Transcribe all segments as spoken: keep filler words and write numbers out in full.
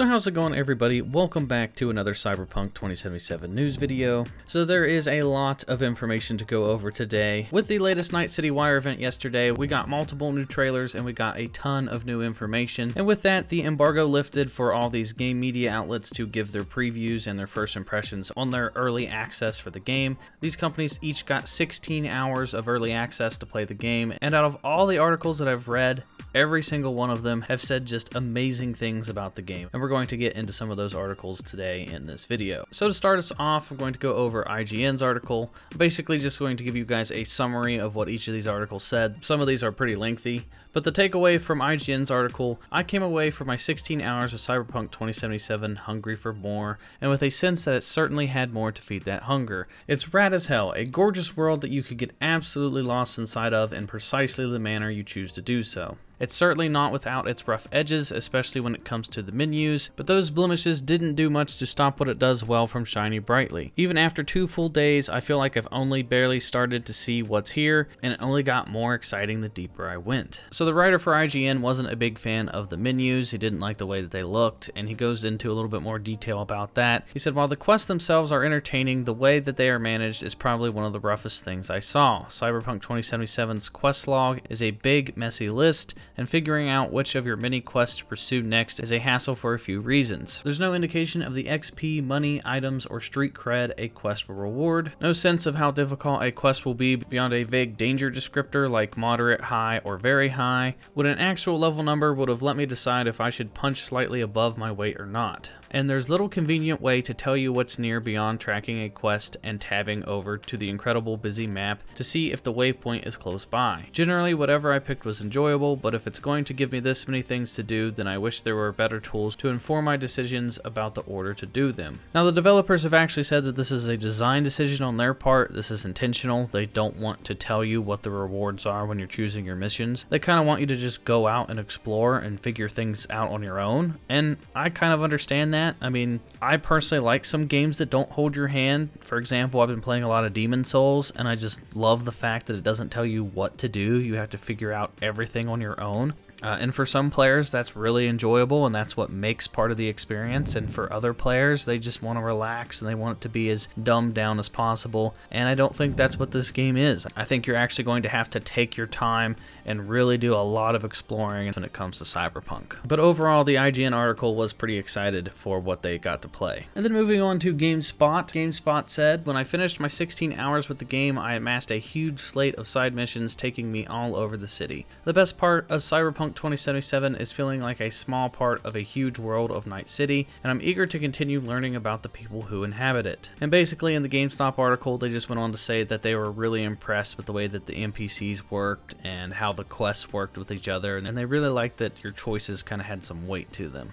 So how's it going, everybody? Welcome back to another Cyberpunk twenty seventy-seven news video. So there is a lot of information to go over today. With the latest Night City Wire event yesterday, we got multiple new trailers and we got a ton of new information. And with that, the embargo lifted for all these game media outlets to give their previews and their first impressions on their early access for the game. These companies each got sixteen hours of early access to play the game, and out of all the articles that I've read, every single one of them have said just amazing things about the game, and we're going to get into some of those articles today in this video. So to start us off, I'm going to go over I G N's article. I'm basically just going to give you guys a summary of what each of these articles said. Some of these are pretty lengthy, but the takeaway from I G N's article, I came away from my sixteen hours of Cyberpunk twenty seventy-seven hungry for more, and with a sense that it certainly had more to feed that hunger. It's rad as hell, a gorgeous world that you could get absolutely lost inside of in precisely the manner you choose to do so. It's certainly not without its rough edges, especially when it comes to the menus, but those blemishes didn't do much to stop what it does well from shining brightly. Even after two full days, I feel like I've only barely started to see what's here, and it only got more exciting the deeper I went. So the writer for I G N wasn't a big fan of the menus, he didn't like the way that they looked, and he goes into a little bit more detail about that. He said, while the quests themselves are entertaining, the way that they are managed is probably one of the roughest things I saw. Cyberpunk twenty seventy-seven's quest log is a big, messy list, and figuring out which of your many quests to pursue next is a hassle for a few reasons. There's no indication of the X P, money, items, or street cred a quest will reward. No sense of how difficult a quest will be beyond a vague danger descriptor like moderate, high, or very high. What an actual level number would have let me decide if I should punch slightly above my weight or not. And there's little convenient way to tell you what's near beyond tracking a quest and tabbing over to the incredible busy map to see if the waypoint is close by. Generally, whatever I picked was enjoyable, but if it's going to give me this many things to do, then I wish there were better tools to inform my decisions about the order to do them. Now, the developers have actually said that this is a design decision on their part. This is intentional. They don't want to tell you what the rewards are when you're choosing your missions. They kind of want you to just go out and explore and figure things out on your own, and I kind of understand that. I mean, I personally like some games that don't hold your hand. For example, I've been playing a lot of Demon Souls, and I just love the fact that it doesn't tell you what to do. You have to figure out everything on your own. Uh, and for some players, that's really enjoyable, and that's what makes part of the experience. And for other players, they just want to relax, and they want it to be as dumbed down as possible. And I don't think that's what this game is. I think you're actually going to have to take your time and really do a lot of exploring when it comes to Cyberpunk. But overall, the I G N article was pretty excited for what they got to play. And then moving on to GameSpot. GameSpot said, when I finished my sixteen hours with the game, I amassed a huge slate of side missions taking me all over the city. The best part of Cyberpunk twenty seventy-seven is feeling like a small part of a huge world of Night City, and I'm eager to continue learning about the people who inhabit it. And basically, in the GameStop article, they just went on to say that they were really impressed with the way that the N P Cs worked and how the quests worked with each other, and they really liked that your choices kind of had some weight to them.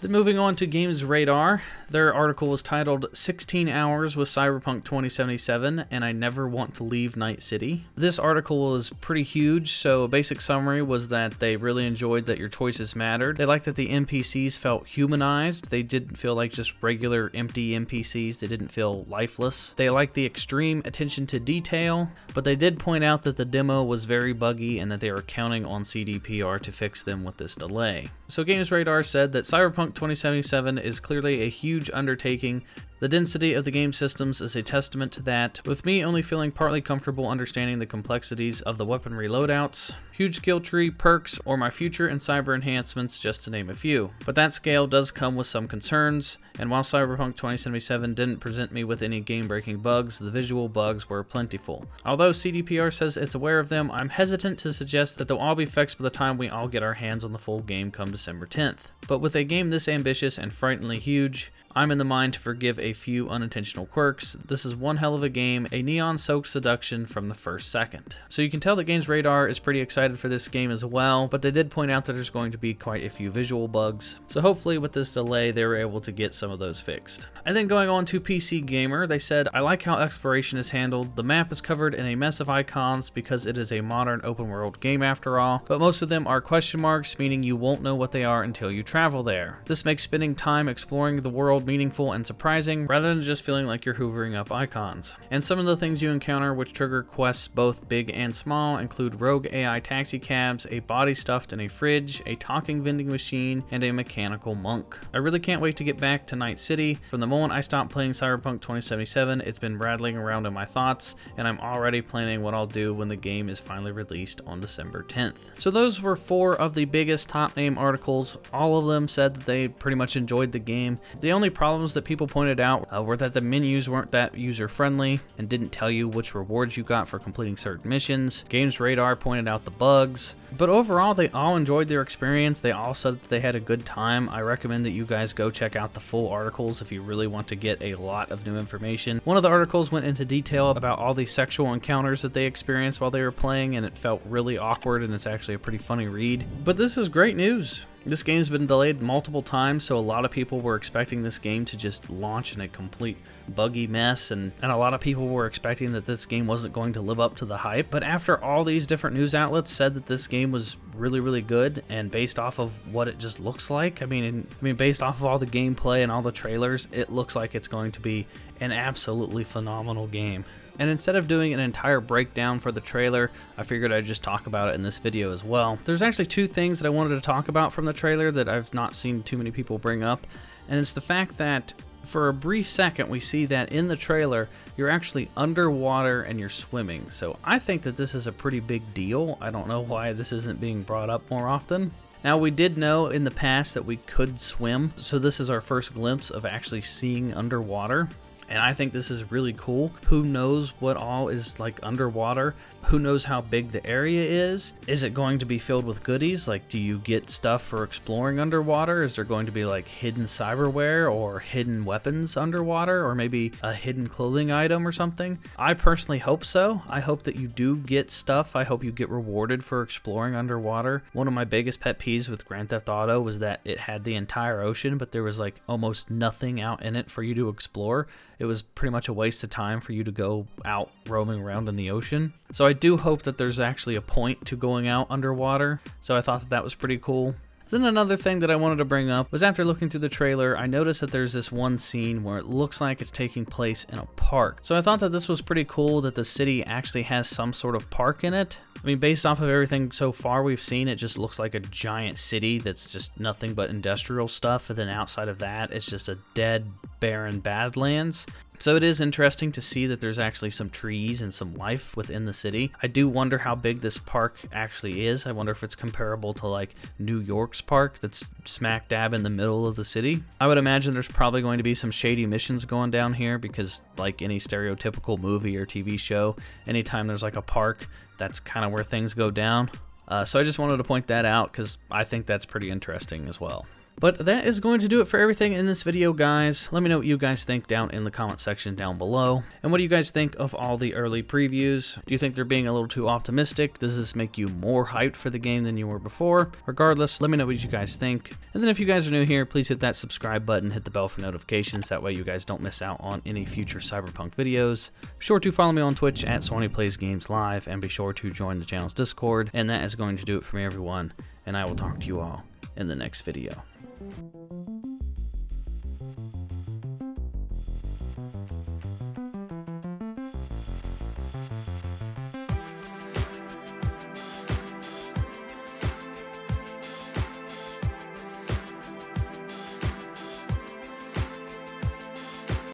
Then moving on to Games Radar, their article was titled sixteen hours with Cyberpunk twenty seventy-seven and I Never Want to Leave Night City. This article was pretty huge, so a basic summary was that they really enjoyed that your choices mattered. They liked that the N P Cs felt humanized. They didn't feel like just regular empty N P Cs. They didn't feel lifeless. They liked the extreme attention to detail, but they did point out that the demo was very buggy and that they were counting on C D P R to fix them with this delay. So Games Radar said that Cyberpunk twenty seventy-seven is clearly a huge undertaking. The density of the game systems is a testament to that, with me only feeling partly comfortable understanding the complexities of the weaponry loadouts, huge skill tree, perks, or my future and cyber enhancements, just to name a few. But that scale does come with some concerns, and while Cyberpunk twenty seventy-seven didn't present me with any game-breaking bugs, the visual bugs were plentiful. Although C D P R says it's aware of them, I'm hesitant to suggest that they'll all be fixed by the time we all get our hands on the full game come December tenth. But with a game this ambitious and frighteningly huge, I'm in the mind to forgive a few unintentional quirks. This is one hell of a game, a neon-soaked seduction from the first second. So you can tell that Games Radar is pretty excited for this game as well, but they did point out that there's going to be quite a few visual bugs. So hopefully with this delay, they were able to get some of those fixed. And then going on to P C Gamer, they said, I like how exploration is handled. The map is covered in a mess of icons because it is a modern open-world game after all, but most of them are question marks, meaning you won't know what they are until you travel there. This makes spending time exploring the world meaningful and surprising, rather than just feeling like you're hoovering up icons. And some of the things you encounter which trigger quests both big and small include rogue A I taxi cabs, a body stuffed in a fridge, a talking vending machine, and a mechanical monk. I really can't wait to get back to Night City. From the moment I stopped playing Cyberpunk twenty seventy-seven, it's been rattling around in my thoughts, and I'm already planning what I'll do when the game is finally released on December tenth. So those were four of the biggest top name articles. All of them said that they pretty much enjoyed the game. The only problems that people pointed out uh, were that the menus weren't that user friendly and didn't tell you which rewards you got for completing certain missions. Games Radar pointed out the bugs, but overall they all enjoyed their experience. They all said that they had a good time. I recommend that you guys go check out the full articles if you really want to get a lot of new information. One of the articles went into detail about all the sexual encounters that they experienced while they were playing, and it felt really awkward, and it's actually a pretty funny read. But this is great news. This game's been delayed multiple times, so a lot of people were expecting this game to just launch in a complete buggy mess, and, and a lot of people were expecting that this game wasn't going to live up to the hype. But after all these different news outlets said that this game was really, really good, and based off of what it just looks like, I mean, and, I mean, based off of all the gameplay and all the trailers, it looks like it's going to be an absolutely phenomenal game. And instead of doing an entire breakdown for the trailer, I figured I'd just talk about it in this video as well. There's actually two things that I wanted to talk about from the trailer that I've not seen too many people bring up, and it's the fact that for a brief second we see that in the trailer you're actually underwater and you're swimming. So I think that this is a pretty big deal. I don't know why this isn't being brought up more often. Now, we did know in the past that we could swim, so this is our first glimpse of actually seeing underwater. And I think this is really cool. Who knows what all is like underwater? Who knows how big the area is? Is it going to be filled with goodies? Like, do you get stuff for exploring underwater? Is there going to be like hidden cyberware or hidden weapons underwater, or maybe a hidden clothing item or something? I personally hope so. I hope that you do get stuff. I hope you get rewarded for exploring underwater. One of my biggest pet peeves with Grand Theft Auto was that it had the entire ocean, but there was like almost nothing out in it for you to explore. It was pretty much a waste of time for you to go out roaming around in the ocean. So I do hope that there's actually a point to going out underwater. So I thought that that was pretty cool. Then another thing that I wanted to bring up was, after looking through the trailer, I noticed that there's this one scene where it looks like it's taking place in a park. So I thought that this was pretty cool, that the city actually has some sort of park in it. I mean, based off of everything so far we've seen, it just looks like a giant city that's just nothing but industrial stuff, and then outside of that it's just a dead, barren badlands. So it is interesting to see that there's actually some trees and some life within the city. I do wonder how big this park actually is. I wonder if it's comparable to like New York's park that's smack dab in the middle of the city. I would imagine there's probably going to be some shady missions going down here, because like any stereotypical movie or T V show, anytime there's like a park, that's kind of where things go down. Uh, so I just wanted to point that out because I think that's pretty interesting as well. But that is going to do it for everything in this video, guys. Let me know what you guys think down in the comment section down below. And what do you guys think of all the early previews? Do you think they're being a little too optimistic? Does this make you more hyped for the game than you were before? Regardless, let me know what you guys think. And then if you guys are new here, please hit that subscribe button, hit the bell for notifications. That way you guys don't miss out on any future Cyberpunk videos. Be sure to follow me on Twitch at SwanyPlaysGamesLive, and be sure to join the channel's Discord. And that is going to do it for me, everyone. And I will talk to you all in the next video. Thank you.